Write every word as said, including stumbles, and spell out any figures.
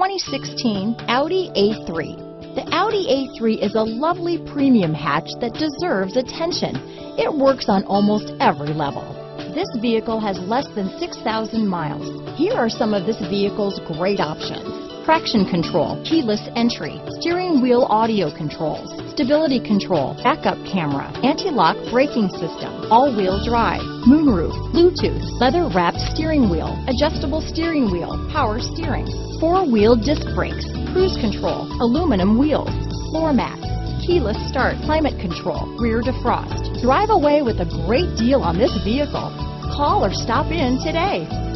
twenty sixteen Audi A three. The Audi A three is a lovely premium hatch that deserves attention. It works on almost every level. This vehicle has less than six thousand miles. Here are some of this vehicle's great options. Traction control, keyless entry, steering wheel audio controls, stability control, backup camera, anti-lock braking system, all-wheel drive, moonroof, Bluetooth, leather-wrapped steering wheel, adjustable steering wheel, power steering, four-wheel disc brakes, cruise control, aluminum wheels, floor mats, keyless start, climate control, rear defrost. Drive away with a great deal on this vehicle. Call or stop in today.